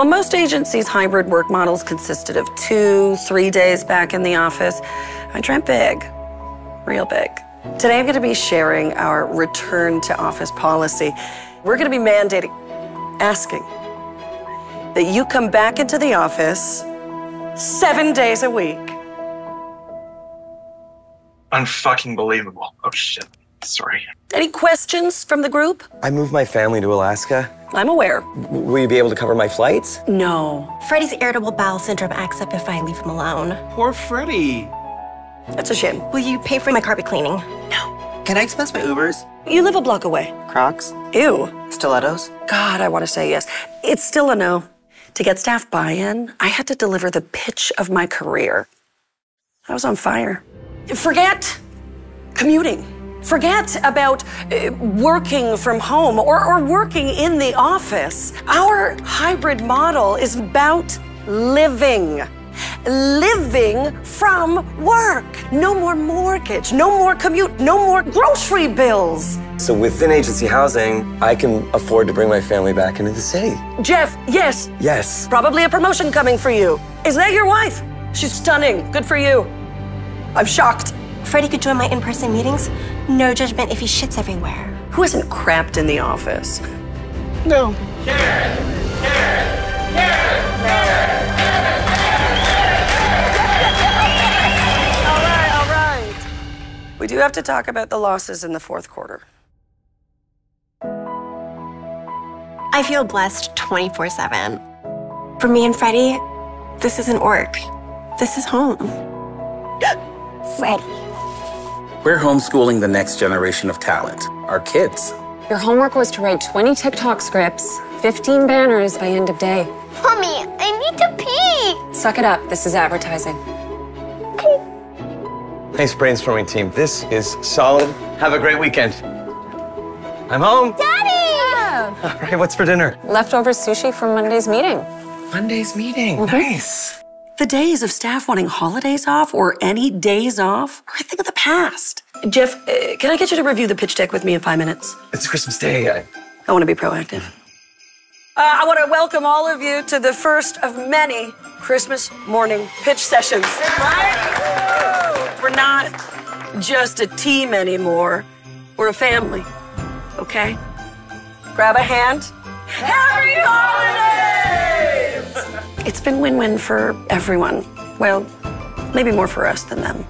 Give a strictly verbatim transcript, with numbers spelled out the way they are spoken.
Well, most agencies' hybrid work models consisted of two, three days back in the office. I dreamt big, real big. Today I'm going to be sharing our return to office policy. We're going to be mandating, asking, that you come back into the office seven days a week. Unfucking believable. Oh, shit. Sorry. Any questions from the group? I moved my family to Alaska. I'm aware. W will you be able to cover my flights? No. Freddie's irritable bowel syndrome acts up if I leave him alone. Poor Freddie. That's a shame. Will you pay for my carpet cleaning? No. Can I expense my Ubers? You live a block away. Crocs? Ew. Stilettos? God, I want to say yes. It's still a no. To get staff buy-in, I had to deliver the pitch of my career. I was on fire. Forget commuting. Forget about uh, working from home or, or working in the office. Our hybrid model is about living. Living from work. No more mortgage, no more commute, no more grocery bills. So within agency housing, I can afford to bring my family back into the city. Jeff, yes. Yes. Probably a promotion coming for you. Is that your wife? She's stunning. Good for you. I'm shocked. Freddie could join my in-person meetings. No judgment if he shits everywhere. Who isn't crapped in the office? No. Karen! Karen! Karen! Karen! Karen! Karen! All right, all right. We do have to talk about the losses in the fourth quarter. I feel blessed twenty-four seven. For me and Freddie, this isn't work. This is home. Freddie. We're homeschooling the next generation of talent, our kids. Your homework was to write twenty TikTok scripts, fifteen banners by end of day. Mommy, I need to pee. Suck it up. This is advertising. Nice brainstorming, team. This is solid. Have a great weekend. I'm home. Daddy! Yeah. All right, what's for dinner? Leftover sushi from Monday's meeting. Monday's meeting. Mm-hmm. Nice. The days of staff wanting holidays off or any days off are a thing of the past. Jeff, uh, can I get you to review the pitch deck with me in five minutes? It's Christmas Day. I, I want to be proactive. Uh, I want to welcome all of you to the first of many Christmas morning pitch sessions. Right? We're not just a team anymore. We're a family, okay? Grab a hand. Happy holidays! It's been win-win for everyone. Well, maybe more for us than them.